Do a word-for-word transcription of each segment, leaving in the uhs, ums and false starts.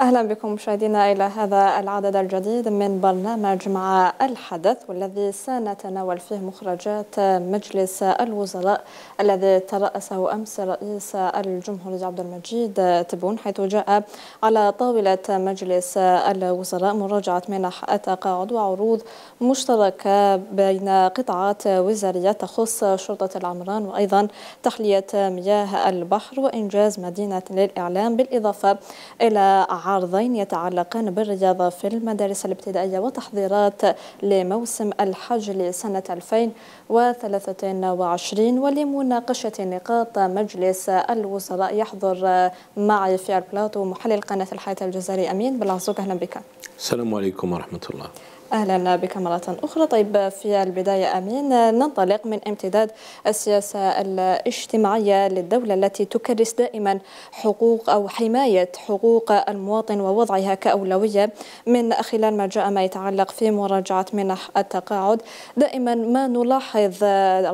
أهلا بكم مشاهدينا إلى هذا العدد الجديد من برنامج مع الحدث، والذي سنتناول فيه مخرجات مجلس الوزراء الذي ترأسه أمس رئيس الجمهورية عبد المجيد تبون، حيث جاء على طاولة مجلس الوزراء مراجعة منح التقاعد وعروض مشتركة بين قطاعات وزارية تخص شرطة العمران وأيضا تحلية مياه البحر وإنجاز مدينة للإعلام، بالإضافة إلى عارضين يتعلقان بالرياضة في المدارس الابتدائية وتحضيرات لموسم الحج لسنة ألفين وثلاثة وعشرين. ولمناقشة نقاط مجلس الوزراء يحضر معي في البلاطو محلل قناة الحياة الجزائري أمين بلعزوق، أهلا بك. السلام عليكم ورحمة الله. أهلا بك مرة أخرى. طيب، في البداية أمين، ننطلق من امتداد السياسة الاجتماعية للدولة التي تكرس دائما حقوق أو حماية حقوق المواطن ووضعها كأولوية من خلال ما جاء ما يتعلق في مراجعة منح التقاعد. دائما ما نلاحظ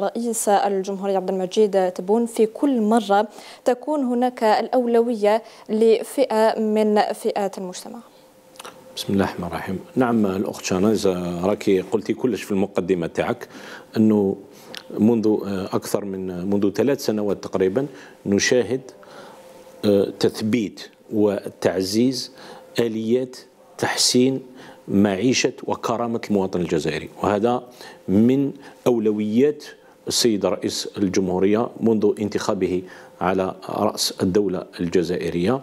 رئيس الجمهورية عبد المجيد تبون في كل مرة تكون هناك الأولوية لفئة من فئات المجتمع. بسم الله الرحمن الرحيم. نعم الأخت شاناز، راكي قلتي كلش في المقدمة تاعك، أنه منذ أكثر من منذ ثلاث سنوات تقريبا نشاهد تثبيت وتعزيز آليات تحسين معيشة وكرامة المواطن الجزائري، وهذا من أولويات السيد رئيس الجمهورية منذ انتخابه على رأس الدولة الجزائرية.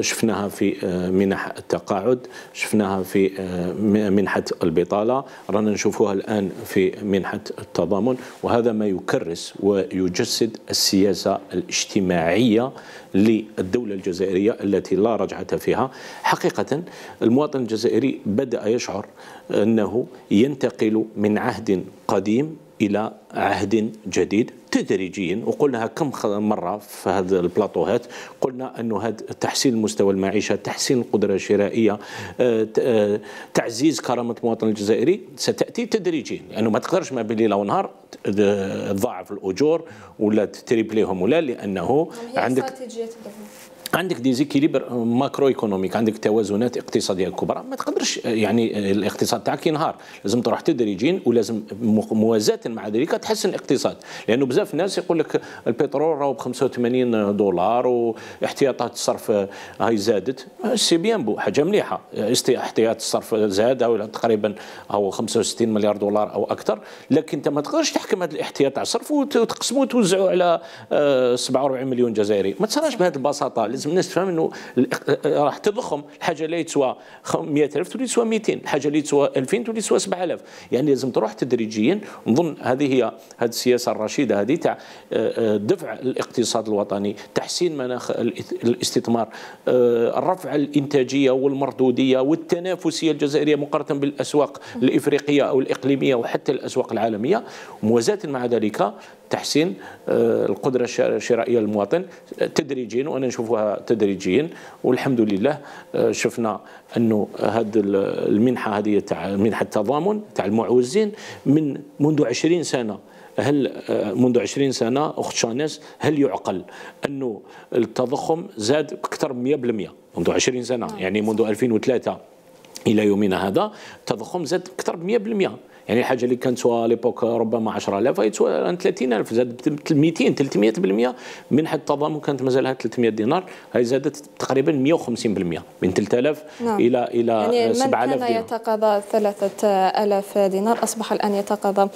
شفناها في منح التقاعد، شفناها في منحة البطالة، رانا نشوفوها الآن في منحة التضامن، وهذا ما يكرس ويجسد السياسة الاجتماعية للدولة الجزائرية التي لا رجعة فيها. حقيقة المواطن الجزائري بدأ يشعر أنه ينتقل من عهد قديم إلى عهد جديد تدريجيا، وقلناها كم مرة في هذا البلاطوهات، قلنا أنه هذا تحسين مستوى المعيشة، تحسين القدرة الشرائية، تعزيز كرامة المواطن الجزائري ستأتي تدريجيا، لأنه ما تقدرش ما بليلة ونهار تضاعف الأجور ولا تتريبليهم ولا، لأنه عندك استراتيجية الدولة، عندك ديزيكيليبر ماكرو ايكونوميك، عندك توازنات اقتصاديه كبرى، ما تقدرش يعني الاقتصاد تاعك ينهار، لازم تروح تدريجيا، ولازم موازاة مع ذلك تحسن الاقتصاد، لانه بزاف ناس يقول لك البترول راهو ب خمسة وثمانين دولار واحتياطات الصرف هاي زادت، سي بيان بو حاجه مليحه، احتياط الصرف زاد ولا تقريبا هو خمسة وستين مليار دولار او اكثر، لكن انت ما تقدرش تحكم هذا الاحتياط تاع الصرف وتقسمه وتوزعه على سبعة وأربعين مليون جزائري، ما تصراش بهذه البساطه. لازم الناس تفهم انه راح تضخم الحاجه اللي تسوى مئة ألف تولي تسوى مئتين، الحاجه اللي تسوى ألفين تولي تسوى سبعة آلاف، يعني لازم تروح تدريجيا. نظن هذه هي هذه السياسه الرشيده هذه تاع دفع الاقتصاد الوطني، تحسين مناخ الاستثمار، رفع الانتاجيه والمردوديه والتنافسيه الجزائريه مقارنه بالاسواق الافريقيه او الاقليميه وحتى الاسواق العالميه، وموازاه مع ذلك تحسين القدرة الشرائية للمواطن تدريجيا، وأنا نشوفها تدريجيا. والحمد لله شفنا أنه هذه المنحة هذه تاع منحة التضامن تاع المعوزين من منذ عشرين سنة، هل منذ عشرين سنة أخت شاناس هل يعقل أنه التضخم زاد أكثر من مئة بالمئة منذ عشرين سنة؟ يعني منذ ألفين وثلاثة إلى يومنا هذا التضخم زاد أكثر من مئة بالمئة، يعني الحاجه اللي كانت تسوى ليبوك ربما عشرة آلاف هي تسوى ثلاثين ألف، زادت ب مئتين ثلاثمئة بالمئة. منحه التضامن كانت مازالها ثلاثمئة دينار، هي زادت تقريبا مئة وخمسين بالمئة من ثلاثة آلاف نعم. الى الى يعني سبعة آلاف دينار. كان يتقاضى ثلاثة آلاف دينار اصبح الان يتقاضى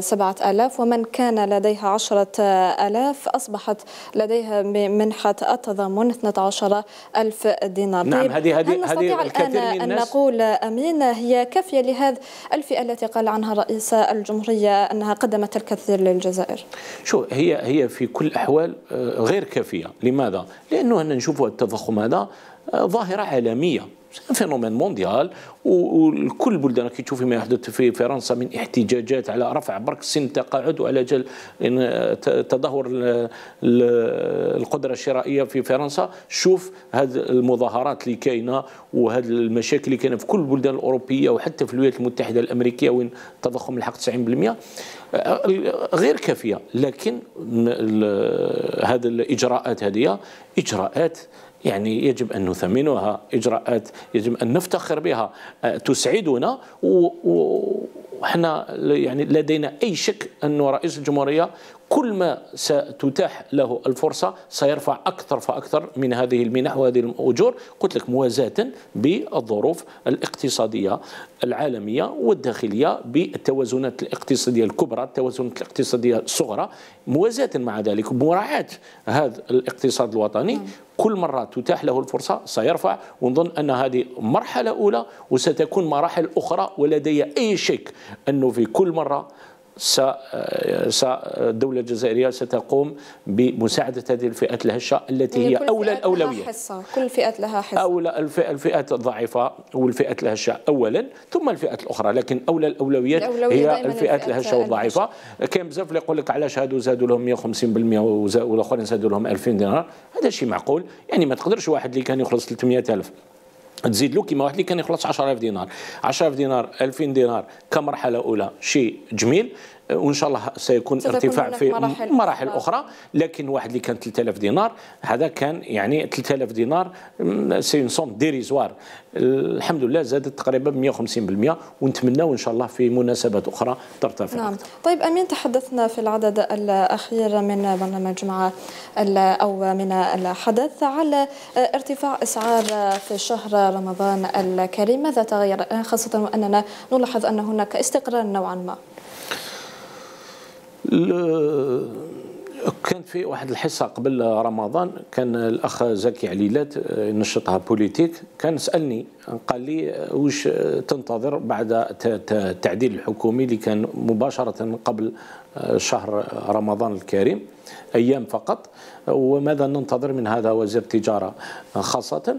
سبعة آلاف، ومن كان لديها عشرة آلاف اصبحت لديها منحه التضامن اثني عشر ألف دينار. نعم، هذه هذه هذه الكثير من الناس نقول امين هي كافيه لهذه الفئه التي قال عنها رئيس الجمهورية أنها قدمت الكثير للجزائر. شو هي هي في كل الأحوال غير كافية. لماذا؟ لأنه أنا نشوف التضخم هذا ظاهرة عالمية، فينومين مونديال، وكل بلدان كي تشوفي ما يحدث في فرنسا من احتجاجات على رفع برك سن التقاعد وعلى جل تدهور القدره الشرائيه في فرنسا. شوف هذه المظاهرات اللي كاينه وهذه المشاكل اللي كاينه في كل البلدان الاوروبيه وحتى في الولايات المتحده الامريكيه وين التضخم لحق تسعين بالمئة، غير كافيه. لكن هذه الاجراءات هذه اجراءات يعني يجب أن نثمنها، إجراءات يجب أن نفتخر بها تسعدنا، وحنا يعني لدينا أي شك أن رئيس الجمهورية كل ما ستتاح له الفرصة سيرفع أكثر فأكثر من هذه المنح وهذه الأجور، قلت لك موازاة بالظروف الاقتصادية العالمية والداخلية بالتوازنات الاقتصادية الكبرى، التوازنات الاقتصادية الصغرى، موازاة مع ذلك مراعاة هذا الاقتصاد الوطني. كل مرة تتاح له الفرصة سيرفع، ونظن أن هذه مرحلة أولى وستكون مراحل أخرى، ولدي أي شك أنه في كل مرة الدولة الجزائرية ستقوم بمساعدة هذه الفئات الهشة التي هي أولى الأولوية. كل فئة لها حصة، أولى الفئات الضعيفة والفئات الهشة أولا ثم الفئات الأخرى، لكن أولى الأولويات هي الفئات الهشة والضعيفة. كاين بزاف اللي يقول لك علاش هادو زادوا لهم مئة وخمسين بالمئة والآخرين زادوا لهم ألفين دينار، هذا شيء معقول، يعني ما تقدرش واحد اللي كان يخلص ثلاثمئة ألف تزيد له كيما واحد اللي كان يخلص عشرة آلاف دينار، عشرة آلاف دينار ألفين دينار كمرحلة أولى شيء جميل، وان شاء الله سيكون ارتفاع في مراحل, مراحل اخرى، لكن واحد اللي كان ثلاثة آلاف دينار هذا كان يعني ثلاثة آلاف دينار سي اون سوم ديريزوار، الحمد لله زادت تقريبا مئة وخمسين بالمئة، ونتمناو ان شاء الله في مناسبات اخرى ترتفع. نعم، طيب امين، تحدثنا في العدد الاخير من برنامج مع او من الحدث على ارتفاع اسعار في شهر رمضان الكريم، ماذا تغير خاصه واننا نلاحظ ان هناك استقرار نوعا ما؟ كان في واحد الحصه قبل رمضان كان الاخ زكي عليلات نشطها بوليتيك، كان سالني قال لي واش تنتظر بعد التعديل الحكومي اللي كان مباشره قبل شهر رمضان الكريم ايام فقط، وماذا ننتظر من هذا وزير التجاره خاصه؟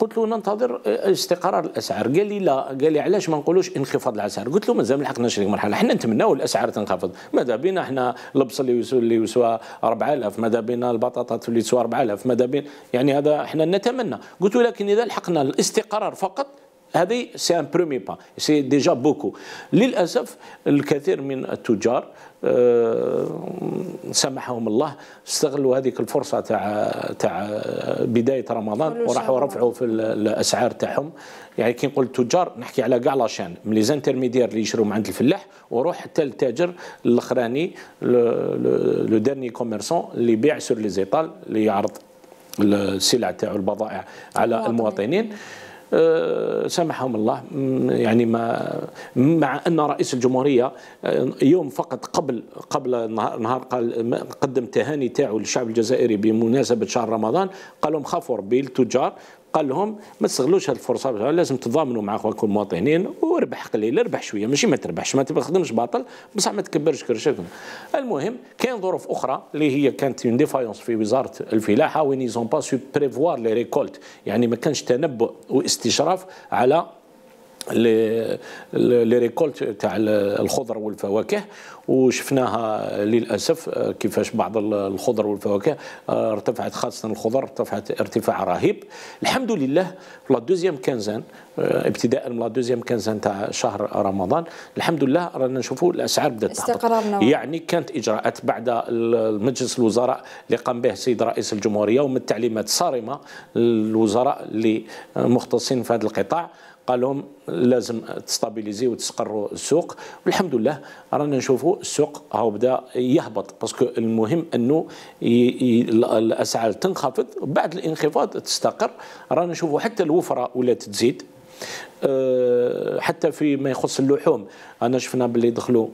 قلت له ننتظر استقرار الاسعار، قال لي لا، قال لي علاش ما نقولوش انخفاض الاسعار؟ قلت له مازال ما لحقناش هذيك المرحله، حنا نتمناو الاسعار تنخفض، ماذا بينا حنا البصل اللي يسوى اللي يسوى أربعة آلاف، ماذا بينا البطاطا اللي تسوى أربعة آلاف، ماذا بين يعني هذا حنا نتمنى، قلت له لكن اذا لحقنا الاستقرار فقط هذه سي ان برومي با، سي ديجا بوكو. للاسف الكثير من التجار سمحهم الله استغلوا هذيك الفرصه تاع تاع بدايه رمضان وراحوا رفعوا في الاسعار تاعهم، يعني كي نقول التجار نحكي على كاع لاشين من لي زانترميديير اللي يشروا من عند الفلاح وروح حتى للتاجر الاخراني لو ديرني كوميرسون اللي يبيع سور لي زيطال اللي يعرض السلع تاعو البضائع على المواطنين. أه سامحهم الله، يعني ما مع ان رئيس الجمهوريه يوم فقط قبل قبل نهار قال قدم تهاني تاعو للشعب الجزائري بمناسبه شهر رمضان، قال لهم خافوا ربي التجار، قال لهم ما تستغلوش هذه الفرصه، لازم تضامنوا مع اخوانكم المواطنين، وربح قليل ربح شويه، ماشي ما تربحش، ما تخدمش باطل بصح ما تكبرش كرشك. المهم كاين ظروف اخرى اللي هي كانت اون ديفايونس في وزاره الفلاحه وين يزون با سو بريفوار لي ريكولت، يعني ما كانش تنبؤ واستشراف على لي لي ريكولت تاع الخضر والفواكه، وشفناها للاسف كيفاش بعض الخضر والفواكه ارتفعت، خاصه الخضر ارتفعت ارتفاع رهيب. الحمد لله لا دوزيام كانزان ابتداء من لا دوزيام كانزان تاع شهر رمضان الحمد لله رانا نشوفوا الاسعار بدات تهبط، يعني كانت اجراءات بعد مجلس الوزراء اللي قام به السيد رئيس الجمهوريه ومن التعليمات الصارمه للوزراء اللي مختصين في هذا القطاع، قال لهم لازم تستابيليزي وتسقروا السوق، والحمد لله رانا نشوفوا السوق هو بدا يهبط، باسكو المهم انه الاسعار تنخفض، بعد الانخفاض تستقر، رانا نشوفوا حتى الوفره ولات تزيد، أه حتى فيما يخص اللحوم انا شفنا باللي دخلوا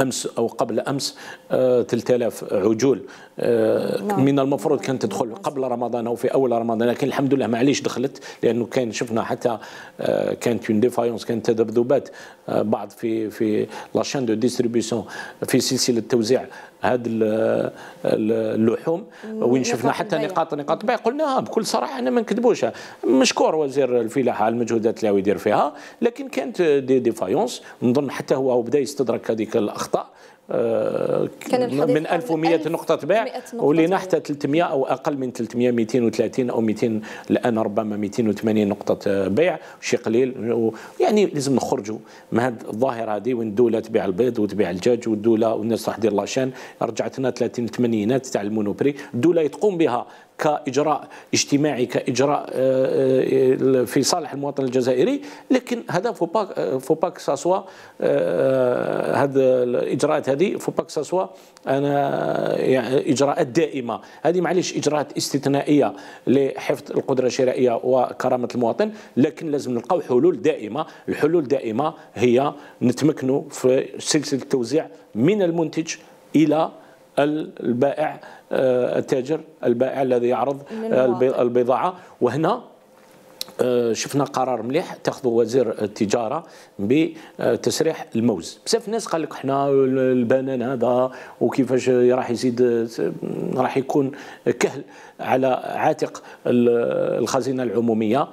امس او قبل امس آه ثلاثة آلاف عجول، آه نعم. من المفروض كانت تدخل قبل رمضان او في اول رمضان، لكن الحمد لله معليش دخلت، لانه كان شفنا حتى آه كانت اون ديفايونس، كانت تذبذبات آه بعض في في لاشين دو ديستريبيسيون في سلسله توزيع هذا اللحوم، وين شفنا حتى نقاط نقاط بيع قلناها بكل صراحه، انا ما نكذبوش، مشكور وزير الفلاحه على المجهودات اللي يدير فيها، لكن كانت دي ديفايونس، نظن حتى هو بدا يستدرك هذيك الاخطاء، من ألف ومئة نقطة بيع ولينا حتى ثلاثمئة أو أقل من ثلاثمئة، مئتين وثلاثين أو مئتين، الآن ربما مئتين وثمانين نقطة بيع، شيء قليل، يعني لازم نخرجوا من هذه الظاهرة هذه وين الدولة تبيع البيض وتبيع الدجاج، والدولة والناس راح دير لاشان، رجعتنا ثلاثين الثمانينات تاع المونوبري، الدولة تقوم بها كإجراء اجتماعي، كإجراء في صالح المواطن الجزائري، لكن هذا فو با فو با كساسوا هذه الإجراءات هذه فو با كساسوا أنا يعني إجراءات دائمة، هذه معليش إجراءات استثنائية لحفظ القدرة الشرائية وكرامة المواطن، لكن لازم نلقاو حلول دائمة. الحلول الدائمة هي نتمكنوا في سلسلة التوزيع من المنتج إلى البائع، التاجر البائع الذي يعرض البضاعة. وهنا شفنا قرار مليح تاخذه وزير التجاره بتسريح الموز. بزاف الناس قال لك احنا البنان هذا وكيفاش راح يزيد، راح يكون كهل على عاتق الخزينه العموميه.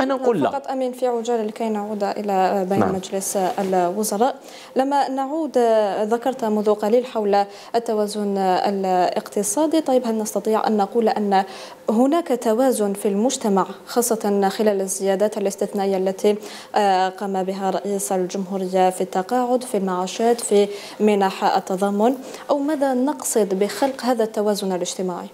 أنا نقول لا. فقط أمين، في عجالة لكي نعود إلى بين نعم. مجلس الوزراء. لما نعود، ذكرت منذ قليل حول التوازن الاقتصادي، طيب هل نستطيع أن نقول أن هناك توازن في المجتمع، خاصة خلال الزيادات الاستثنائية التي قام بها رئيس الجمهورية في التقاعد، في المعاشات، في منح التضامن، أو ماذا نقصد بخلق هذا التوازن الاجتماعي؟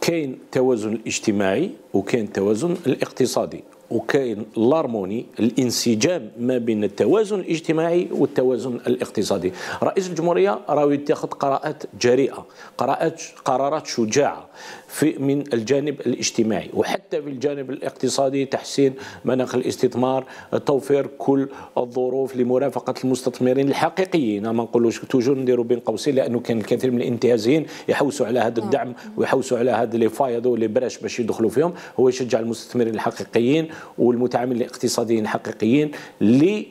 كاين التوازن الاجتماعي وكاين التوازن الاقتصادي وكاين الهارموني، الانسجام ما بين التوازن الاجتماعي والتوازن الاقتصادي. رئيس الجمهوريه راهو يتخذ قراءات جريئه، قراءات قرارات شجاعه في من الجانب الاجتماعي وحتى في الجانب الاقتصادي، تحسين مناخ الاستثمار، توفير كل الظروف لمرافقه المستثمرين الحقيقيين. ما نقولوش توجور نديروا بين قوسين، لانه كان الكثير من الانتهازيين يحوسوا على هذا الدعم ويحوسوا على هذا لي فاي هذو لي براش باش يدخلوا فيهم. هو يشجع المستثمرين الحقيقيين والمتعاملين الاقتصاديين الحقيقيين ل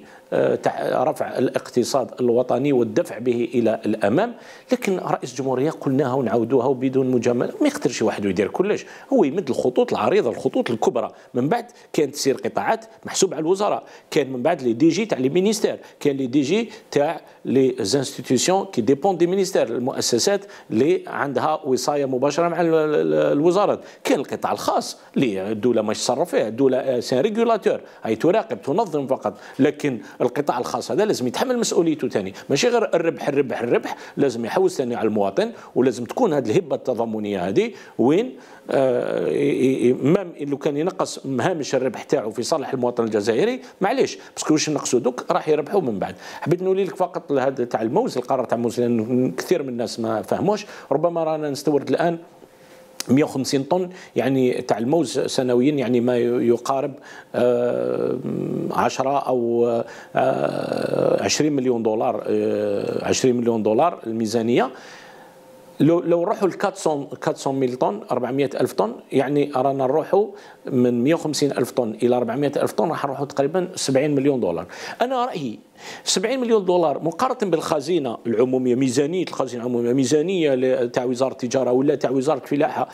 رفع الاقتصاد الوطني والدفع به الى الامام. لكن رئيس الجمهوريه قلناها ونعاودوها وبدون مجامله، ما يقدرش واحد يدير كلش، هو يمد الخطوط العريضه، الخطوط الكبرى. من بعد كانت تسير قطاعات محسوب على الوزراء، كان من بعد لي دي جي تاع لي مينيستير، كان لي دي جي تاع لي زانستيتيسيون كي ديبون دي مينيستير، المؤسسات اللي عندها وصايه مباشره مع الوزارات، كان القطاع الخاص اللي الدوله ماش تصرف فيه، الدوله سان ريغولاتور هي تراقب تنظم فقط، لكن القطاع الخاص هذا لازم يتحمل مسؤوليته ثاني، ماشي غير الربح الربح الربح، لازم يحوس ثاني على المواطن، ولازم تكون هذه الهبه التضامنيه هذه وين آه لو كان ينقص هامش الربح تاعو في صالح المواطن الجزائري، معليش باسكو واش نقصوا دوك راح يربحوا من بعد. حبيت نولي لك فقط لهذا تاع الموز، القرار تاع الموز، لان كثير من الناس ما فهموش، ربما رانا نستورد الان مئة وخمسين طن يعني تاع الموز سنويا، يعني ما يقارب عشرة او عشرين مليون دولار، عشرين مليون دولار الميزانيه. لو لو نروحوا ل أربعمئة طن، أربعمئة ألف طن، يعني رانا نروحوا من مئة وخمسين ألف طن إلى أربعمئة ألف طن، راح نروحوا تقريبا سبعين مليون دولار. أنا رأيي سبعين مليون دولار مقارنة بالخزينة العمومية، ميزانية الخزينة العمومية، ميزانية تاع وزارة التجارة ولا تاع وزارة الفلاحة،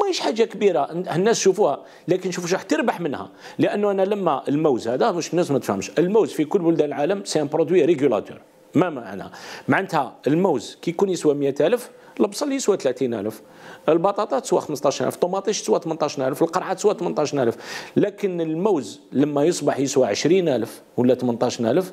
ماهيش حاجه كبيره، الناس شوفوها، لكن شوفوا واش راح تربح منها. لأنه أنا لما الموز هذا، واش الناس ما تفهمش، الموز في كل بلدان العالم سي ان برودوي ريغولاتور. ما معنى؟ معناتها الموز كي يكون يسوى مئة ألف، البصل يسوى ثلاثين ألف، البطاطا تسوى خمسطاش ألف، الطماطيش تسوى ثمنطاش ألف، القرعه تسوى ثمنطاش ألف. لكن الموز لما يصبح يسوى عشرين ألف ولا ثمنطاش ألف،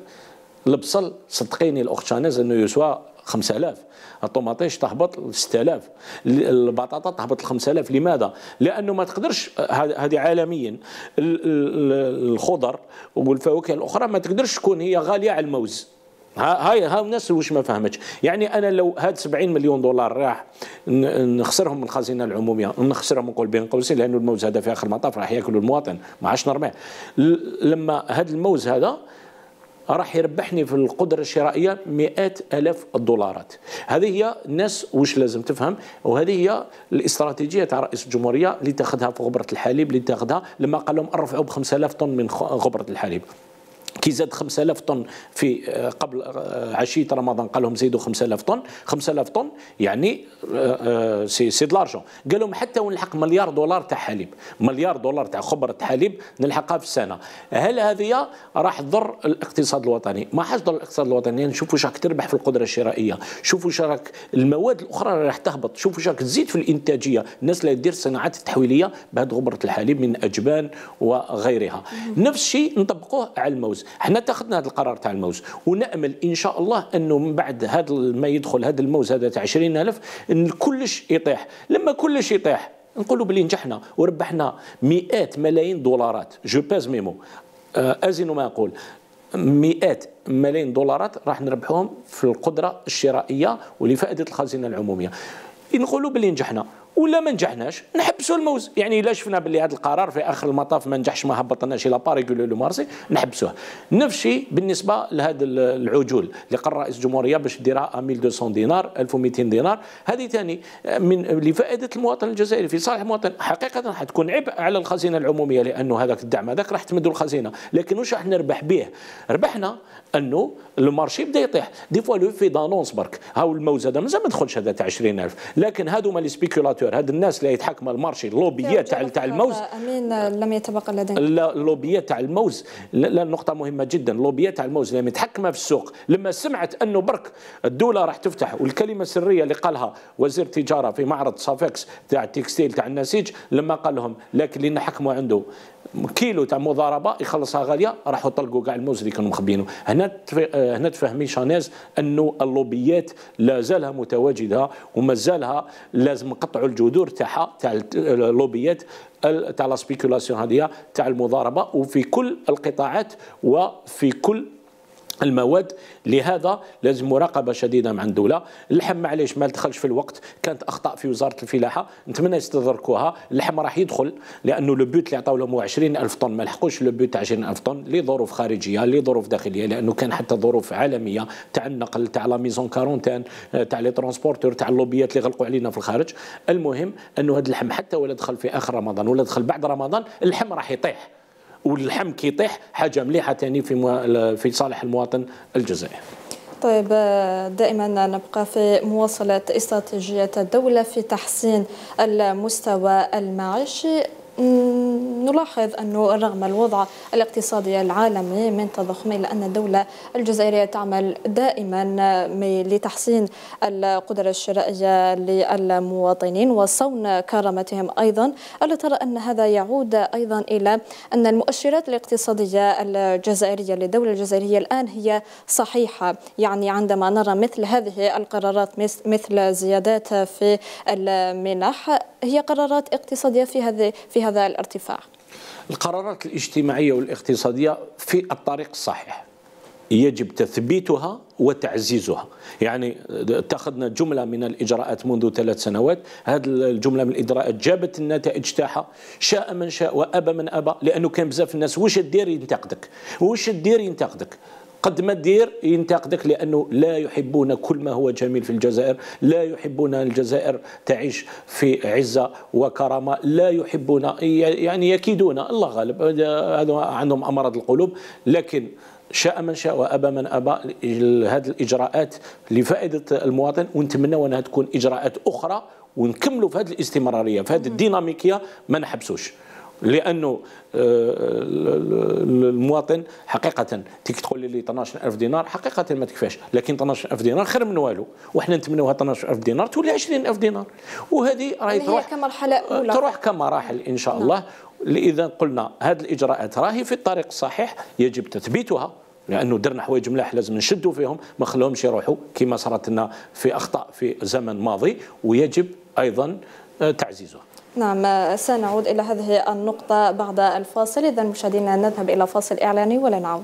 البصل صدقيني الاخت شاناز انه يسوى خمسة آلاف، الطماطيش تهبط ل ستة آلاف، البطاطا تهبط ل خمسة آلاف. لماذا؟ لانه ما تقدرش، هذه عالميا الخضر والفواكه الاخرى ما تقدرش تكون هي غاليه على الموز. هاي ها الناس واش ما فهمتش، يعني انا لو هاد سبعين مليون دولار راح نخسرهم من الخزينه العموميه، نخسرهم نقول بين قوسين، لانه الموز هذا في اخر المطاف راح ياكله المواطن، ما عادش نرميه. لما هاد الموز هذا راح يربحني في القدره الشرائيه مئات الاف الدولارات. هذه هي الناس واش لازم تفهم، وهذه هي الاستراتيجيه تاع رئيس الجمهوريه اللي تاخذها في غبره الحليب، اللي تاخذها لما قال لهم ارفعوا ب خمسة آلاف طن من غبره الحليب. كي زاد خمسة آلاف طن في قبل عشيه رمضان قال لهم زيدوا خمسة آلاف طن، خمسة آلاف طن يعني سي سي دلارجون، قال لهم حتى ونلحق مليار دولار تاع حليب، مليار دولار تاع خبره حليب نلحقها في السنه. هل هذه راح تضر الاقتصاد الوطني؟ ما حاش تضر الاقتصاد الوطني، يعني شوفوا واش راك تربح في القدره الشرائيه، شوفوا واش راك المواد الاخرى راح تهبط، شوفوا واش راك تزيد في الانتاجيه، الناس اللي دير صناعات التحويليه بهذه غبره الحليب من اجبان وغيرها. نفس الشيء نطبقوه على الموز. احنا اتخذنا هذا القرار تاع الموز، ونامل ان شاء الله انه من بعد هذا ما يدخل هذا الموز هذا تاع عشرين ألف ان كلش يطيح. لما كلش يطيح نقولوا بلي نجحنا وربحنا مئات ملايين دولارات. جو باز ميمو ازن ما نقول مئات ملايين دولارات راح نربحوهم في القدره الشرائيه ولفائده الخزينه العموميه. نقولوا بلي نجحنا ولا ما نجحناش نحبسوا الموز، يعني الا شفنا بلي هذا القرار في اخر المطاف ما نجحش ما هبطناش الى باريغولو لو مارسي نحبسوه. نفس الشيء بالنسبه لهذا العجول اللي قرر رئيس الجمهوريه باش ديرها ألف ومئتين دينار ألف ومئتين دينار، هذه ثاني من لفائده المواطن الجزائري في صالح المواطن. حقيقه حتكون عبء على الخزينه العموميه لانه هذاك الدعم هذاك راح تمدوا الخزينه، لكن واش راح نربح به؟ ربحنا انه المارشي بدا يطيح دي فوا لو في دانونس برك هاو الموز هذا مازال ما دخلش هذا تاع عشرين ألف، لكن هذوما لي سبيكولاتور هاد الناس اللي يتحكم المارشي اللوبيات تاع تاع الموز. امين لم يتبقى لدينا اللوبيات تاع الموز، لا نقطه مهمه جدا، اللوبيات تاع الموز اللي متحكمه في السوق لما سمعت انه برك الدوله راح تفتح، والكلمه السريه اللي قالها وزير التجاره في معرض صافكس تاع التكستيل تاع النسيج لما قال لهم لكن اللي نحكموا عنده كيلو تاع مضاربه يخلصها غاليه راحوا طلقوا كاع الموز اللي كانوا مخبينه. هنا هنا تفهمي شانيز انه اللوبيات لا زالها متواجده ومازالها لازم نقطعوا الجذور تاعها تاع اللوبيات تاع لا سبيكولاسيون هذه تاع المضاربه وفي كل القطاعات وفي كل المواد. لهذا لازم مراقبه شديده مع الدوله. اللحم معليش ما دخلش في الوقت، كانت اخطاء في وزاره الفلاحه نتمنى يستدركوها. اللحم راح يدخل لانه لو بوت اللي عطاو لهم عشرين ألف طن ما لحقوش لو بوت تاع عشرين ألف طن لظروف خارجيه لظروف داخليه، لانه كان حتى ظروف عالميه تاع النقل تاع لا ميزون كارونتان تاع لي ترونسبورتور تاع اللوبيات اللي غلقوا علينا في الخارج. المهم انه هذا اللحم حتى ولا دخل في اخر رمضان ولا دخل بعد رمضان اللحم راح يطيح، واللحم كيطيح حاجه مليحه ثاني في مو... في صالح المواطن الجزائري. طيب دائما نبقى في مواصله استراتيجيه الدوله في تحسين المستوى المعيشي. نلاحظ أنه رغم الوضع الاقتصادي العالمي من تضخم إلا أن الدولة الجزائرية تعمل دائما لتحسين القدرة الشرائية للمواطنين وصون كرامتهم أيضا. ألا ترى أن هذا يعود أيضا إلى أن المؤشرات الاقتصادية الجزائرية للدولة الجزائرية الآن هي صحيحة؟ يعني عندما نرى مثل هذه القرارات مثل زيادات في المنح هي قرارات اقتصادية في هذه في هذا الارتفاع. القرارات الاجتماعية والاقتصادية في الطريق الصحيح يجب تثبيتها وتعزيزها. يعني اتخذنا جملة من الإجراءات منذ ثلاث سنوات، هذه الجملة من الإجراءات جابت النتائج تاعها، شاء من شاء وأبى من أبى، لأنه كان بزاف الناس واش دير ينتقدك واش دير ينتقدك قد ما دير ينتقدك، لأنه لا يحبون كل ما هو جميل في الجزائر، لا يحبون الجزائر تعيش في عزة وكرامة، لا يحبون يعني يكيدون الله غالب عندهم أمراض القلوب. لكن شاء من شاء وأبى من أبى هذه الإجراءات لفائدة المواطن، ونتمنى أنها تكون إجراءات أخرى ونكملوا في هذه الاستمرارية في هذه الديناميكية ما نحبسوش، لانه المواطن حقيقه تيك تقول لي اثنا عشر ألف دينار حقيقه ما تكفاش، لكن اثنا عشر ألف دينار خير من والو، وحنا نتمنوها اثنا عشر ألف دينار تولي عشرين ألف دينار، وهذه راهي تروح كمرحله اولى تروح كمراحل ان شاء الله. لذا قلنا هذه الاجراءات راهي في الطريق الصحيح يجب تثبيتها، لانه درنا حوايج ملاح لازم نشدوا فيهم ما نخلوهمش يروحوا كما صارت لنا في اخطاء في زمن ماضي، ويجب ايضا تعزيزها. نعم سنعود إلى هذه النقطة بعد الفاصل. إذا مشاهدينا نذهب إلى فاصل إعلاني ولا نعود.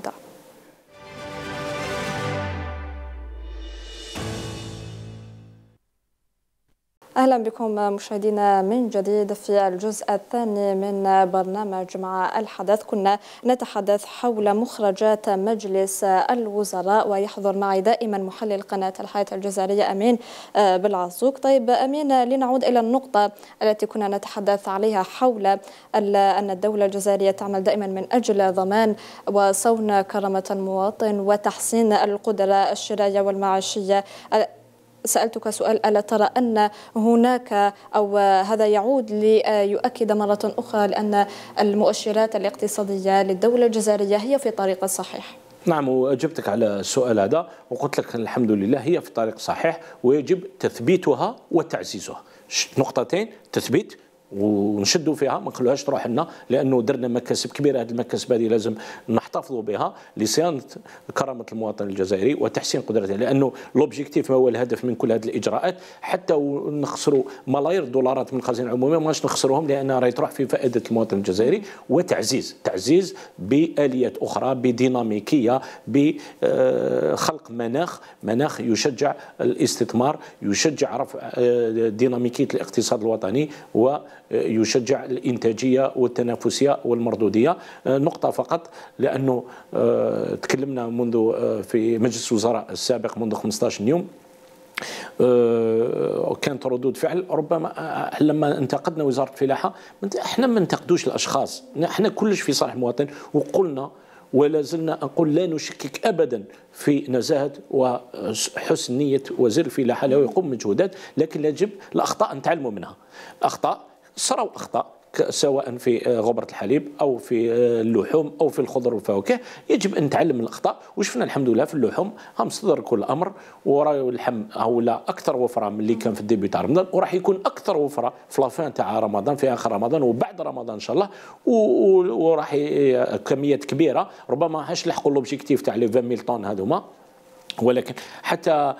أهلا بكم مشاهدينا من جديد في الجزء الثاني من برنامج مع الحدث. كنا نتحدث حول مخرجات مجلس الوزراء ويحضر معي دائما محلل قناة الحياة الجزائرية أمين بلعزوق. طيب أمين لنعود إلى النقطة التي كنا نتحدث عليها حول أن الدولة الجزائرية تعمل دائما من أجل ضمان وصون كرامة المواطن وتحسين القدرة الشرائية والمعيشية. سألتك سؤال، ألا ترى أن هناك أو هذا يعود ليؤكد مرة أخرى لأن المؤشرات الاقتصادية للدولة الجزائرية هي في طريق الصحيح؟ نعم، وأجبتك على السؤال هذا وقلت لك الحمد لله هي في طريق صحيح ويجب تثبيتها وتعزيزها. نقطتين، تثبيت ونشدوا فيها، ما نخلوهاش تروح لنا، لانه درنا مكاسب كبيره. هذه المكاسب هذه لازم نحتفظوا بها لصيانه كرامه المواطن الجزائري وتحسين قدرته، لانه لوبجيكتيف هو الهدف من كل هذه الاجراءات. حتى ونخسروا ملايير الدولارات من الخزينه العموميه ماش نخسروهم، لان راهي تروح في فائده المواطن الجزائري وتعزيز تعزيز باليات اخرى، بديناميكيه، بخلق مناخ مناخ يشجع الاستثمار، يشجع رفع ديناميكيه الاقتصاد الوطني و يشجع الانتاجيه والتنافسيه والمردوديه. نقطه فقط، لانه تكلمنا منذ في مجلس الوزراء السابق منذ خمسطاش يوم، كانت ردود فعل ربما لما انتقدنا وزاره الفلاحه، احنا ما ننتقدوش الاشخاص، احنا كلش في صالح المواطن، وقلنا ولا زلنا نقول لا نشكك ابدا في نزاهه وحسن نيه وزير الفلاحه، لا يقوم مجهودات، لكن يجب الاخطاء نتعلموا منها. اخطاء صاروا اخطاء سواء في غبرة الحليب أو في اللحوم أو في الخضر والفواكه، يجب أن نتعلم من الأخطاء. وشفنا الحمد لله في اللحوم هم صدر كل الأمر، وراه اللحم هؤلاء أكثر وفرة من اللي كان في الديبي تاع رمضان، وراح يكون أكثر وفرة في لافان تاع رمضان، في آخر رمضان وبعد رمضان إن شاء الله، وراح كميات كبيرة ربما هاش لحقوا لوبجيكتيف تاع لي عشرين ألف طن هذوما. ولكن حتى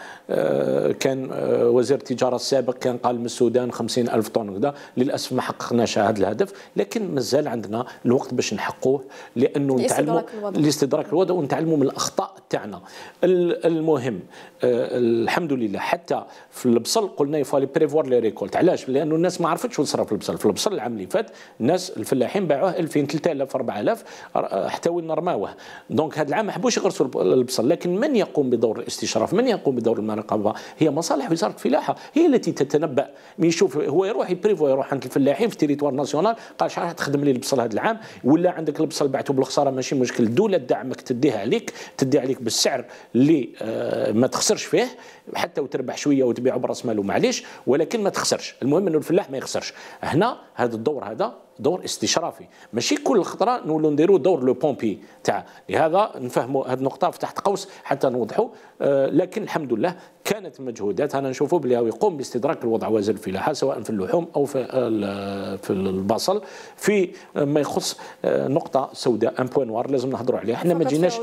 كان وزير التجاره السابق كان قال من السودان خمسين ألف طن كذا، للاسف ما حققناش هذا الهدف، لكن مازال عندنا الوقت باش نحقوه، لانه نتعلموا لاستدراك الوضع ونتعلموا من الاخطاء تاعنا. المهم الحمد لله حتى في البصل قلنا يفالي بريفوار لي ريكولت، علاش؟ لانه الناس ما عرفتش وتصرف في البصل، في البصل العام اللي فات الناس الفلاحين باعوه ألفين ثلاثة آلاف أربعة آلاف حتى وين رماوه، دونك هذا العام ما حبوش يغرسوا البصل. لكن من يقوم بدور دور الاستشراف، من يقوم بدور المراقبه هي مصالح وزاره الفلاحه، هي التي تتنبأ. يشوف هو يروح يبريفو، يروح عند الفلاحين في تيريتوار ناسيونال، قال شحال تخدم لي البصل هذا العام، ولا عندك البصل بعته بالخساره ماشي مشكل، الدوله تدعمك، تديها عليك، تدي عليك بالسعر اللي ما تخسرش فيه، حتى وتربح شويه وتبيعه براس ماله معليش، ولكن ما تخسرش، المهم انه الفلاح ما يخسرش. هنا هذا الدور هذا دور استشرافي، ماشي كل خطره نولوا نديروا دور لو بومبي تاع. لهذا نفهموا هذه النقطه في تحت قوس حتى نوضحوا. آه لكن الحمد لله كانت مجهودات، انا نشوفوا بلي يقوم باستدراك الوضع وزير الفلاحه، سواء في اللحوم او في في البصل. في ما يخص نقطه سوداء ان بوين نوار لازم نهضروا عليها، احنا ما جيناش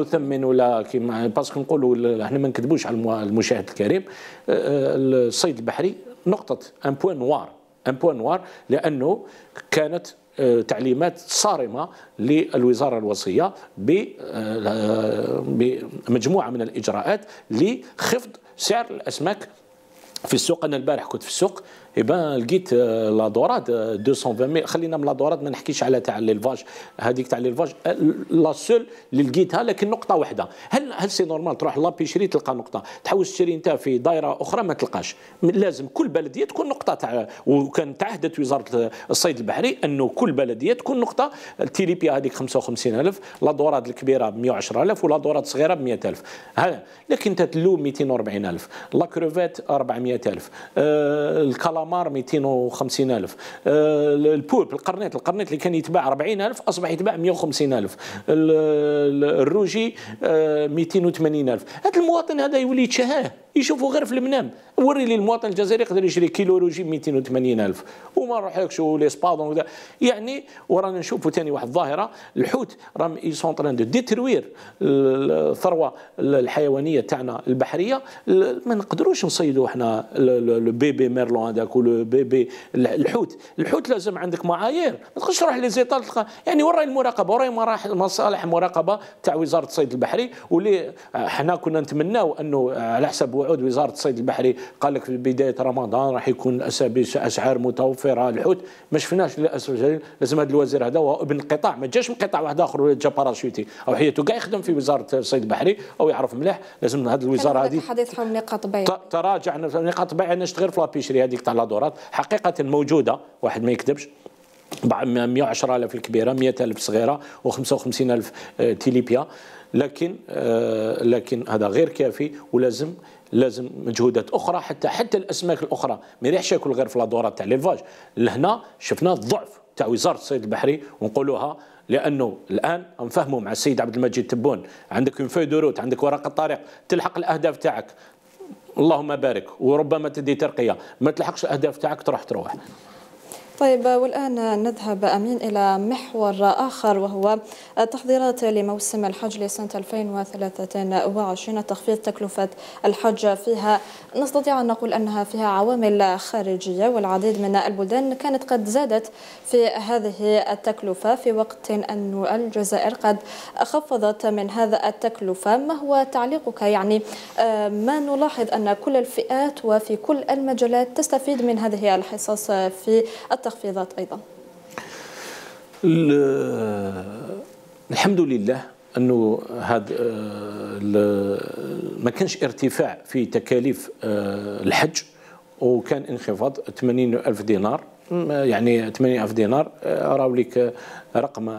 نثمن ولا كيما باسكو نقولوا، احنا ما نكذبوش على المشاهد الكريم. الصيد البحري نقطه ان بوين نوار، ان بوين نوار، لانه كانت تعليمات صارمه للوزاره الوصيه بمجموعه من الاجراءات لخفض سعر الاسماك في السوق. انا البارح كنت في السوق، إبا لقيت لادوراد مئتين وعشرين، خلينا من لادوراد ما نحكيش على تاع ليلفاج، هذيك تاع ليلفاج لا سول اللي لقيتها، لكن نقطه واحده. هل هل سي نورمال تروح لابيشري تلقى نقطه، تحوس تشري انت في دائره اخرى ما تلقاش؟ لازم كل بلديه تكون نقطه تاع، وكان تعهدت وزاره الصيد البحري انه كل بلديه تكون نقطه. التيليبيا هذيك خمسة وخمسين ألف، لادوراد الكبيره ب مئة وعشرة ألف، ولادوراد الصغيره ب مئة ألف. لكن انت تلوم مئتين وأربعين ألف، لا كروفيت أربعمئة ألف، أه الكالا مار مئتين وخمسين ألف، البولب القرنيط القرنيط اللي كان يتباع أربعين ألف أصبح يتباع مئة وخمسين ألف، الروجي مئتين وثمانين ألف. هذا المواطن هذا يولي يتشهاه، يشوفوا غير في المنام. وري لي المواطن الجزائري يقدر يشري كيلو روجي مئتين وثمانين ألف، وما نروحلكش ولي سبادون وذا يعني. ورانا نشوفوا ثاني واحد الظاهره، الحوت راهم اي سون تران دو ديتروير الثروه الحيوانيه تاعنا البحريه، ما نقدروش نصيدوا احنا لو بيبي ميرلون هذاك ولو بيبي الحوت. الحوت لازم عندك معايير، ما تقدرش تروح لزيطال تلقى يعني. وراي المراقبه، وراي مصالح المراقبه تاع وزاره الصيد البحري، واللي احنا كنا نتمناو انه على حسب وعود وزاره الصيد البحري قال لك في بدايه رمضان راح يكون اسعار متوفره الحوت، ما شفناش للاسف الجليل. لازم هذا الوزير هذا هو ابن القطاع، ما جاش من قطاع واحد اخر ولا جا باراشوتي او حياته كاع يخدم في وزاره الصيد البحري او يعرف مليح. لازم هذه الوزاره هذه حديث حول نقاط بيع، تراجع نقاط بيع نشتغل في لابيشري هذيك تاع لادورات حقيقه موجوده، واحد ما يكذبش، مئة وعشرة ألف الكبيره، مئة ألف صغيره، وخمسة وخمسين ألف تيليبيا. لكن آه لكن هذا غير كافي، ولازم لازم مجهودات اخرى. حتى حتى الاسماك الاخرى ما يريحش ياكل غير في لادورات تاع ليلفاج. لهنا شفنا الضعف تاع وزاره الصيد البحري، ونقولوها لانه الان نفهموا مع السيد عبد المجيد تبون، عندك اون فوي دو روت، عندك ورقه طريق تلحق الاهداف تاعك اللهم بارك، وربما تدي ترقيه، ما تلحقش الاهداف تاعك تروح تروح طيب، والآن نذهب أمين إلى محور آخر وهو التحضيرات لموسم الحج لسنة ألفين وثلاثة وعشرين. تخفيض تكلفة الحج فيها نستطيع أن نقول أنها فيها عوامل خارجية، والعديد من البلدان كانت قد زادت في هذه التكلفة، في وقت أن الجزائر قد خفضت من هذا التكلفة. ما هو تعليقك؟ يعني ما نلاحظ أن كل الفئات وفي كل المجالات تستفيد من هذه الحصص في التخفيضات أيضا. الحمد لله أنه هذا ما كانش ارتفاع في تكاليف الحج، وكان انخفاض ثمانين ألف دينار، يعني ثمانين ألف دينار راو لك رقم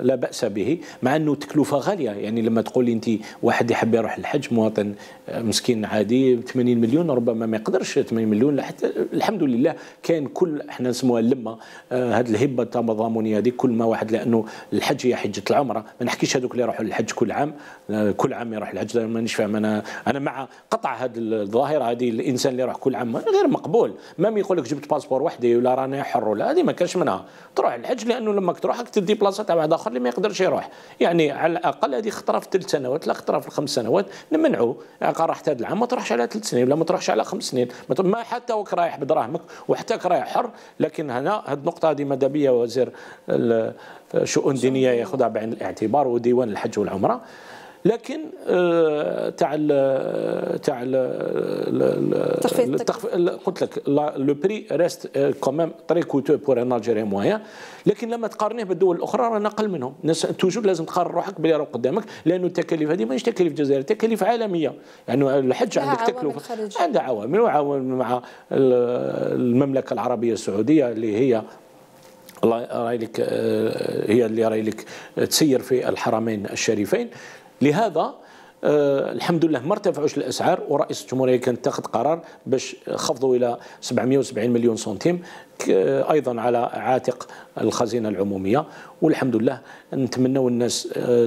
لا بأس به، مع أنه تكلفة غالية. يعني لما تقول أنت واحد يحب يروح الحج مواطن مسكين عادي ثمانين مليون ربما ما يقدرش ثمانين مليون حتى. الحمد لله كان كل احنا نسموها اللمة، هذه الهبة التضامنية هذه كل ما واحد، لأنه الحج هي حجة العمرة. ما نحكيش هذوك اللي يروحوا للحج كل عام كل عام يروح الحج، مانيش فاهم أنا أنا مع قطع هذه الظاهرة هذه. الإنسان اللي يروح كل عام غير مقبول، ما يقول لك جبت باسبور وحدي ولا راني حر ولا هذه ما كانش منها. تروح الحج لأنه لما تروح تدي بلاصه تاع واحد اخر اللي ما يقدرش يروح، يعني على الاقل هذه خطره في ثلاث سنوات لا خطره في خمس سنوات نمنعوا. يعني رحت هذا العام ما تروحش على ثلاث سنين ولا ما تروحش على خمس سنين، ما حتى وك رايح بدراهمك وحتى رايح حر. لكن هنا هذه النقطه هذه ماذا بيا وزير الشؤون الدينيه ياخذها بعين الاعتبار وديوان الحج والعمره. لكن تاع تاع التخفيض قلت لك لو بري ريست كومام تري كوتو بور ان الجيري مويان، لكن لما تقارنيه بالدول الاخرى رانا اقل منهم. توجور لازم تقارن روحك باللي راه قدامك، لانه التكاليف هذه ماهيش تكاليف جزائريه، تكاليف عالميه. يعني الحج عندك تكلفه عندها عوامل، وعوامل مع المملكه العربيه السعوديه اللي هي الله يرايلك هي اللي رايلك تسير في الحرمين الشريفين. لهذا آه الحمد لله ما ارتفعوش الاسعار، ورئيس الجمهوريه كانت تاخذ قرار باش خفضوا الى سبعمائة وسبعين مليون سنتيم آه ايضا على عاتق الخزينه العموميه. والحمد لله نتمنوا الناس آه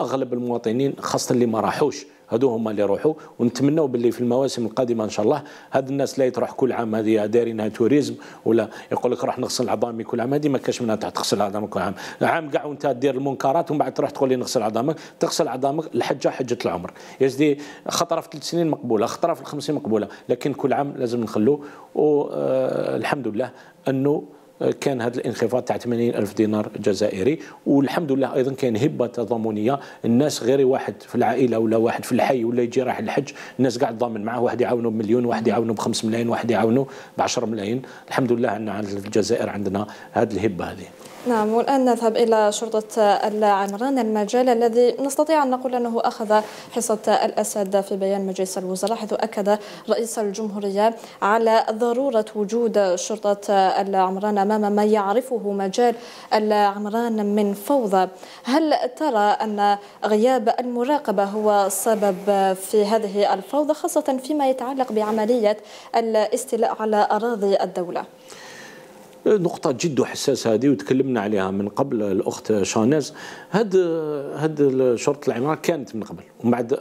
اغلب المواطنين خاصه اللي ما راحوش هادو هما اللي يروحوا، ونتمنوا باللي في المواسم القادمه ان شاء الله هاد الناس لا يتروح كل عام هذه دايرينها توريزم ولا يقول لك راح نغسل عظامي كل عام. هذه ما كاش منها تاع تغسل عظامك كل عام، عام كاع وانت دير المنكرات ومن بعد تروح تقول لي نغسل عظامك، تغسل عظامك. الحجه حجه العمر يا سيدي، خطره في ثلاث سنين مقبوله، خطره في الخمسين مقبوله، لكن كل عام لازم نخلوه. والحمد لله انه كان هذا الانخفاض تاع ثمانين ألف دينار جزائري. والحمد لله ايضا كان هبه تضامنيه، الناس غير واحد في العائله ولا واحد في الحي ولا يجي رايح الحج الناس قاعد ضامن معاه، واحد يعاونه بمليون، واحد يعاونه بخمس ملايين، واحد يعاونه بعشر ملايين. الحمد لله ان على الجزائر عندنا هذه الهبه هذه. نعم، والآن نذهب إلى شرطة العمران، المجال الذي نستطيع أن نقول أنه أخذ حصة الأسد في بيان مجلس الوزراء، حيث أكد رئيس الجمهورية على ضرورة وجود شرطة العمران أمام ما يعرفه مجال العمران من فوضى. هل ترى أن غياب المراقبة هو السبب في هذه الفوضى، خاصة فيما يتعلق بعملية الاستيلاء على أراضي الدولة؟ نقطة جد حساسة هذه وتكلمنا عليها من قبل الأخت شاناز. هاد هاد شرطة العمران كانت من قبل ومن بعد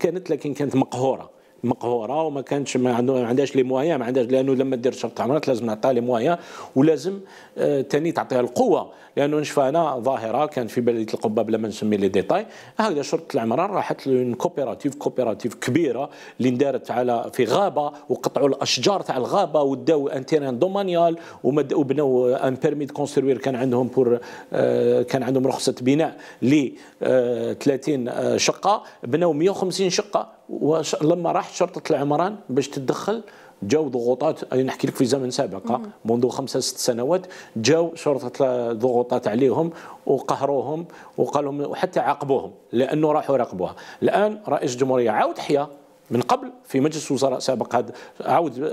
كانت، لكن كانت مقهورة مقهوره وما كانتش ما عندهاش لي مويان ما عندهاش، لانه لما دير شرطه عمرات لازم نعطيها لي مويان ولازم آه تاني تعطيها القوه. لانه نشفى انا ظاهره كان في بلديه القبه بلا ما نسمي لي ديتاي، هكذا شرطه العمران راحت لكوبيراتيف كوبيراتيف كبيره اللي دارت على في غابه، وقطعوا الاشجار تاع الغابه وداو ان تيران دومانيال وبنوا ان بيرمي دو كونستروير. كان عندهم بور آه كان عندهم رخصه بناء ل آه ثلاثين آه شقه، بنوا مئة وخمسين شقه. ولما راح شرطة العمران باش تتدخل جاو ضغوطات، نحكي لك في زمن سابق منذ خمسة ست سنوات جاو شرطة ضغوطات عليهم وقهروهم وقالوا لهم وحتى عاقبوهم لأنه راحوا يراقبوها. الآن رئيس الجمهورية عاود حيا من قبل في مجلس وزراء سابق هاد عاود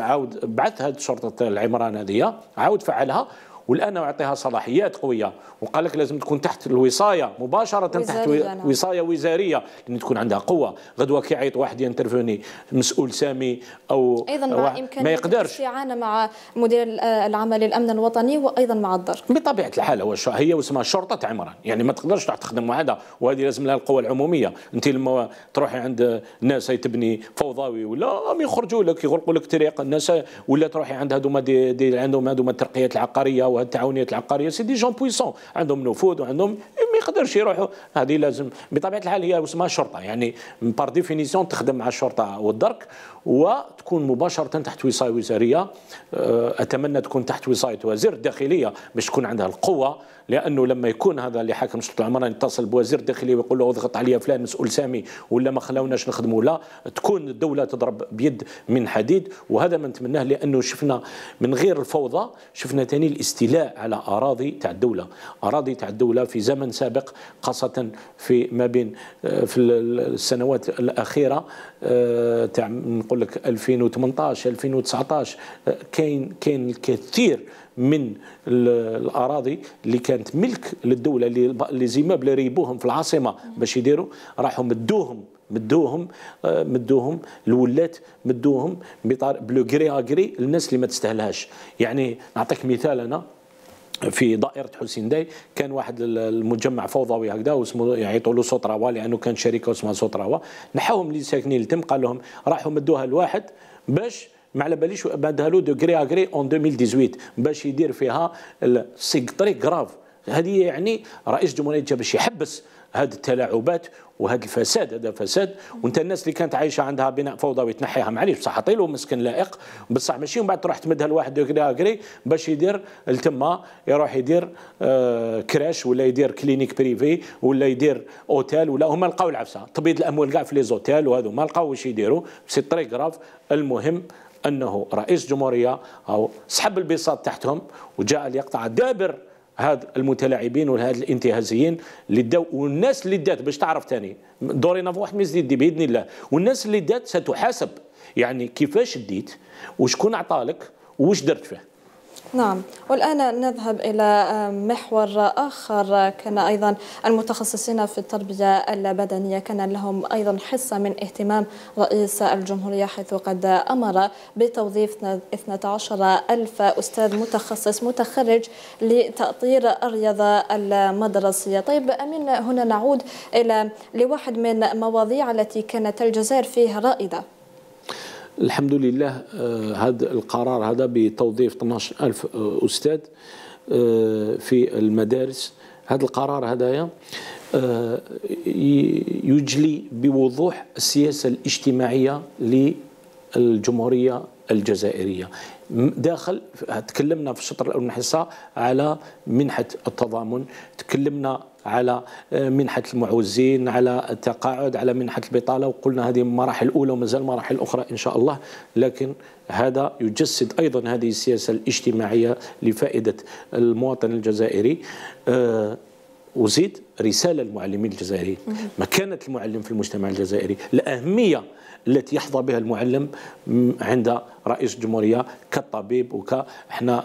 عاود بعث هاد شرطة العمران هذه عاود فعلها، والان اعطيها صلاحيات قويه، وقال لك لازم تكون تحت الوصايه مباشره، تحت وصايه وزاريه لان تكون عندها قوه. غدوه كي يعيط واحد ينترفوني مسؤول سامي او ايضا مع ما يقدرش الاستعانه مع مدير العمل للامن الوطني وايضا مع الضرب بطبيعه الحال. هو هي واسمها شرطه عمران، يعني ما تقدرش تروح تخدم مع هذا، وهذه لازم لها القوه العموميه. انت لما تروحي عند ناس تبني فوضوي ولا يخرجوا لك يغلقوا لك طريق الناس، ولا تروحي عند هذوما دي, دي عندهم هذوما الترقيات العقاريه والتعاونيات العقاريه، سي دي جون بويسون عندهم نفوذ وعندهم ما يقدرش يروحوا. هذه لازم بطبيعه الحال هي واسمها شرطه، يعني بار ديفينيسيون تخدم مع الشرطه والدرك وتكون مباشره تحت وصايه وزاريه. اتمنى تكون تحت وصايه وزير الداخليه باش تكون عندها القوه، لانه لما يكون هذا اللي حاكم سلطه عمران يتصل بوزير الداخليه ويقول له اضغط عليا فلان مسؤول سامي ولا ما خلاوناش نخدموا، لا تكون الدوله تضرب بيد من حديد. وهذا ما نتمناه، لانه شفنا من غير الفوضى شفنا ثاني الاستيلاء على اراضي تاع الدوله، اراضي تاع الدوله في زمن سابق، خاصه في ما بين في السنوات الاخيره تاع نقول لك ألفين وثمانطاش ألفين وتسعطاش، كاين كاين الكثير من الاراضي اللي كانت ملك للدوله، اللي زيما بلا ريبوهم في العاصمه باش يديروا راحوا مدوهم مدوهم مدوهم الولات مدوهم بلو غري اغري للناس اللي ما تستاهلهاش. يعني نعطيك مثال، انا في دائرة حسين داي كان واحد المجمع فوضوي هكذا واسمه يعيطوا له سطراوا، لانه كان شركه اسمها سطراوا، نحوهم اللي ساكنين لتم قال لهم راحوا مدوها لواحد باش ما على باليش بعدها له دو غري اغري اون ألفين وثمانطاش باش يدير فيها السيكتريك غراف. هذه يعني رئيس الجمهوريه جا باش يحبس هذه التلاعبات وهذا الفساد، هذا فساد. وانت الناس اللي كانت عايشه عندها بناء فوضوي تنحيها، معليش بصح عطي له مسكن لائق، بصح ماشي من بعد تروح تمدها لواحد كري باش يدير لتما يروح يدير آه كراش ولا يدير كلينيك بريفي ولا يدير اوتيل، ولا هما لقاو العفسه تبيض الاموال كاع في لي زوتيل وهذو ما لقاو واش يديروا سي طري غراف. المهم انه رئيس جمهوريه او سحب البساط تحتهم وجاء ليقطع دابر هاد المتلاعبين وهاد الانتهازيين اللي داو، والناس اللي دات باش تعرف ثاني دورينا في واحد ما يزيد باذن الله، والناس اللي دات ستحاسب، يعني كيفاش ديت وشكون عطالك وش درت فيه. نعم، والآن نذهب إلى محور آخر. كان أيضا المتخصصين في التربية البدنية كان لهم أيضا حصة من اهتمام رئيس الجمهورية، حيث قد أمر بتوظيف اثني عشر ألف أستاذ متخصص متخرج لتأطير الرياضة المدرسية. طيب أمين، هنا نعود إلى لواحد من المواضيع التي كانت الجزائر فيها رائدة. الحمد لله هذا القرار هذا بتوظيف اثني عشر ألف أستاذ في المدارس، هذا القرار هذايا يجلي بوضوح السياسة الاجتماعية للجمهورية الجزائرية. داخل تكلمنا في الشطر الأول من الحصة على منحة التضامن، تكلمنا على منحة المعوزين، على التقاعد، على منحة البطالة، وقلنا هذه المراحل الأولى ومازال مراحل أخرى إن شاء الله. لكن هذا يجسد أيضا هذه السياسة الاجتماعية لفائدة المواطن الجزائري. أه وزيد رسالة للمعلمين الجزائريين، مكانة المعلم في المجتمع الجزائري، الأهمية التي يحظى بها المعلم عند رئيس الجمهورية كطبيب وك احنا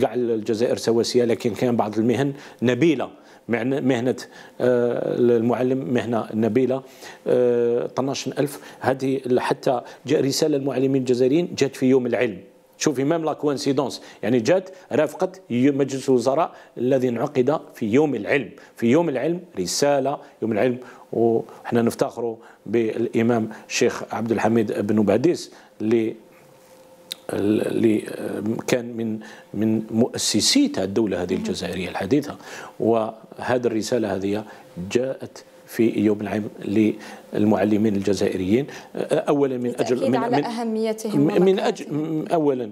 كاع الجزائر سواسية، لكن كان بعض المهن نبيلة. مهنة المعلم مهنة نبيلة. اثني عشر ألف هذه حتى رسالة المعلمين الجزائريين جات في يوم العلم. شوفي مام لا كوانسيدونس، يعني جات رافقت مجلس الوزراء الذي انعقد في يوم العلم، في يوم العلم رسالة يوم العلم. وحنا نفتخروا بالإمام الشيخ عبد الحميد بن باديس اللي اللي كان من من مؤسسي الدولة هذه الجزائرية الحديثة، وهذه الرسالة هذه جاءت في يوم العام للمعلمين الجزائريين. اولا من اجل من على من اهميتهم من اجل اولا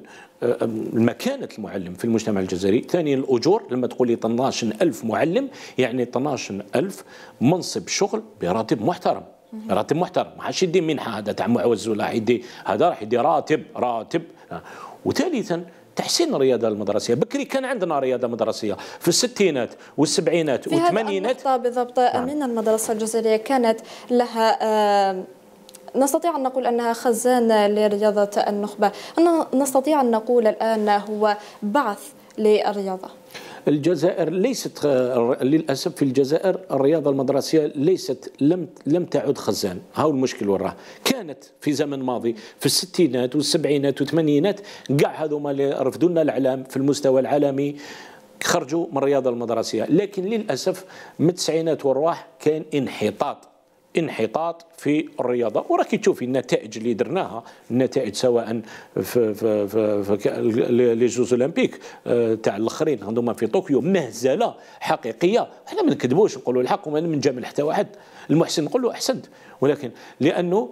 مكانة المعلم في المجتمع الجزائري، ثانيا الاجور. لما تقول لي اثني عشر ألف معلم يعني اثني عشر ألف منصب شغل براتب محترم، راتب محترم، ما عادش يدي منحه هذا تاع معوز ولا يدي هذا، راح يدي راتب راتب. وثالثا تحسين الرياضه المدرسيه. بكري كان عندنا رياضه مدرسيه في الستينات والسبعينات والثمانينات بالضبط. امين، المدرسه الجزائريه كانت لها آه نستطيع أن نقول أنها خزانه لرياضه النخبه، نستطيع أن نقول الآن هو بعث للرياضه. الجزائر ليست للأسف، في الجزائر الرياضة المدرسية ليست لم لم تعد خزان. هاو المشكل وراه. كانت في زمن ماضي في الستينات والسبعينات والثمانينات كاع هذوما اللي رفدوا لنا الإعلام في المستوى العالمي خرجوا من الرياضة المدرسية، لكن للأسف من التسعينات والرواح كان انحطاط انحطاط في الرياضه، وراكي تشوفي النتائج اللي درناها، النتائج سواء في في في لي جوز اولمبيك تاع الاخرين هذوما في طوكيو، مهزله حقيقيه. احنا ما نكذبوش، نقولوا الحق وما نجامل حتى واحد. المحسن نقول له احسنت، ولكن لانه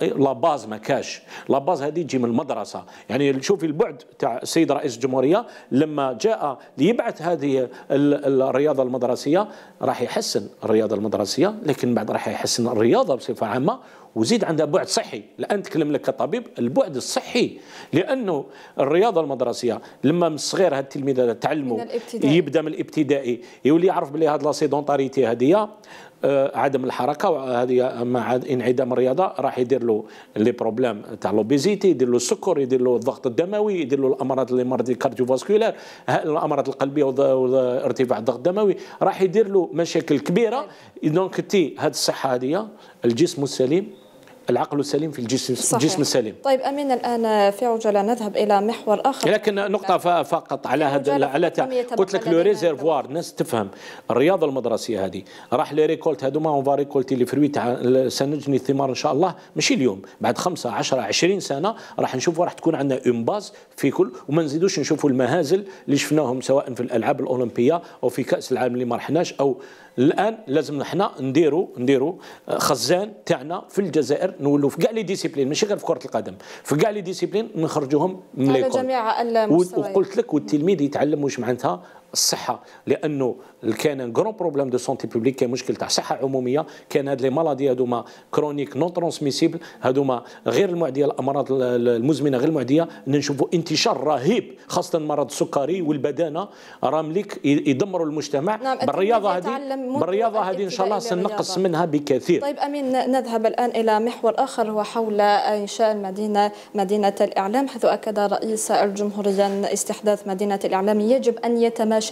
لا باز ما كاش، لا باز هذه تجي من المدرسه. يعني شوفي البعد تاع السيد رئيس الجمهوريه لما جاء ليبعث هذه الرياضه المدرسيه، راح يحسن الرياضه المدرسيه، لكن بعد راح يحسن الرياضه بصفه عامه، وزيد عندها بعد صحي. الان نتكلم لك كطبيب البعد الصحي، لانه الرياضه المدرسيه لما من الصغير هاد التلميذ هذا تعلموا، يبدا من الابتدائي يولي يعرف بلي هاد لا سيدونتاريتي هذه، عدم الحركه هذه مع انعدام الرياضه راح يدير له لي بروبليم تاع لوبيزيتي، يدير له السكر، يدير له الضغط الدموي، يدير له الامراض اللي مرض الكارديوفاسكولار، الامراض القلبيه وارتفاع الضغط الدموي، راح يدير له مشاكل كبيره. دونك تي هذه الصحه هذه، الجسم السليم، العقل السليم في الجسم صحيح. الجسم السليم. طيب امين، الان في عجله نذهب الى محور اخر، لكن نقطه فقط على هذا، على قلت لك لو ريزيرفوار. الناس تفهم الرياضه المدرسيه هذه، راح لي ريكولت هذوما اون فا ريكولتي لي فروي تاع، سنجني الثمار ان شاء الله، ماشي اليوم، بعد خمسة عشرة عشرين سنه راح نشوفوا، راح تكون عندنا اون باز في كل، وما نزيدوش نشوفوا المهازل اللي شفناهم سواء في الالعاب الاولمبيه او في كاس العالم اللي ما رحناش. او الان لازم احنا نديروا نديروا خزان تاعنا في الجزائر، نولوا في كاع لي ديسيبلين، ماشي غير في كرة القدم، في كاع لي ديسيبلين نخرجوهم من ليكول على جميع المستويات. وقلت لك والتلميذ يتعلم واش معناتها الصحه، لانه كان ان غران بروبليم دو سونتي بوبليك، كان مشكل تاع صحه عموميه، كان هاد لي مالادي هذوما كرونيك نون ترانسميسيبل، هذوما غير المعديه، الامراض المزمنه غير المعديه، نشوفوا انتشار رهيب خاصه مرض السكري والبدانه، رامليك يدمروا المجتمع. نعم، بالرياضه هذه بالرياضه هذه ان شاء الله سنقص منها بكثير. طيب امين، نذهب الان الى محور اخر، هو حول انشاء المدينه مدينه الاعلام، حيث اكد رئيس الجمهوريه ان استحداث مدينه الاعلام يجب ان يتماشى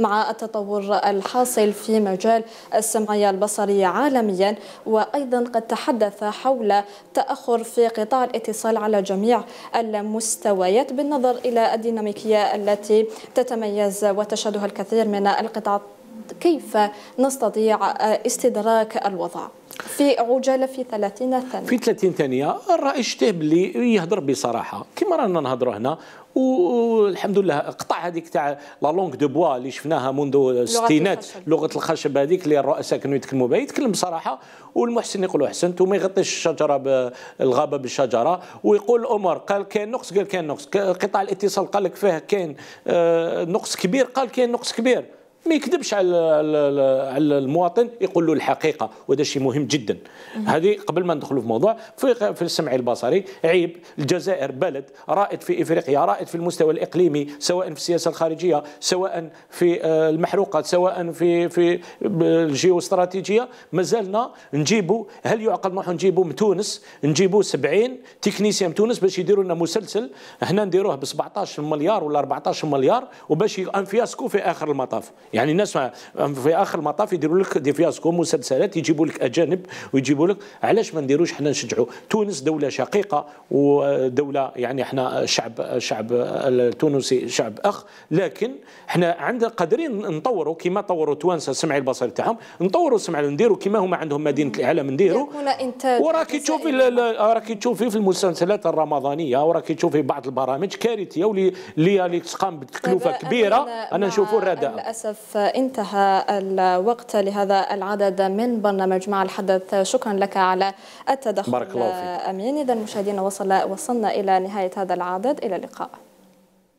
مع التطور الحاصل في مجال السمعية البصرية عالميا، وأيضا قد تحدث حول تأخر في قطاع الاتصال على جميع المستويات بالنظر إلى الديناميكية التي تتميز وتشهدها الكثير من القطاعات. كيف نستطيع استدراك الوضع؟ في عجاله في ثلاثين ثانيه، في ثلاثين ثانيه الرئيس شتاب اللي يهضر بصراحه كما رانا نهضروا هنا، والحمد لله قطع هذيك تاع لا لونغ دو بوا اللي شفناها منذ الستينات، لغه الخشب هذيك اللي الرؤساء كانوا يتكلموا بها، يتكلم بصراحه، والمحسن يقولوا احسنت، وما يغطيش الشجره بالغابه بالشجره، ويقول الامور، قال كاين نقص، قال كاين نقص، قطاع الاتصال قال لك فيه كاين نقص كبير، قال كاين نقص كبير، ما يكذبش على على المواطن، يقول له الحقيقه، وهذا شيء مهم جدا. هذه قبل ما ندخلوا في موضوع في في السمع البصري، عيب الجزائر بلد رائد في افريقيا، رائد في المستوى الاقليمي، سواء في السياسه الخارجيه، سواء في المحروقات، سواء في في الجيوستراتيجيه، مازالنا نجيبوا. هل يعقل نروحوا نجيبوا من تونس نجيبوا سبعين تكنيسيان من تونس باش يديروا لنا مسلسل احنا نديروه ب سبعطاش مليار ولا أربعطاش مليار، وباش انفياسكو في اخر المطاف؟ يعني الناس في اخر المطاف يديروا لك دي فياسكو، مسلسلات، يجيبوا لك اجانب ويجيبوا لك. علاش ما نديروش حنا نشجعوا تونس؟ دوله شقيقه ودوله، يعني حنا شعب شعب التونسي شعب اخ، لكن حنا عندنا قادرين نطوروا كما طوروا التوانسه السمع البصري تاعهم، نطوروا السمع، نديروا كما هما عندهم مدينه الاعلام، نديروا. وراكي تشوفي راكي تشوفي في المسلسلات الرمضانيه، وراكي تشوفي بعض البرامج كارثيه واللي اللي تقام بتكلفه كبيره. انا نشوفوا الرداء للاسف انتهى الوقت لهذا العدد من برنامج مع الحدث. شكرا لك على التدخل بارك الله فيك. أمين، إذا مشاهدينا وصل وصلنا إلى نهاية هذا العدد، إلى اللقاء.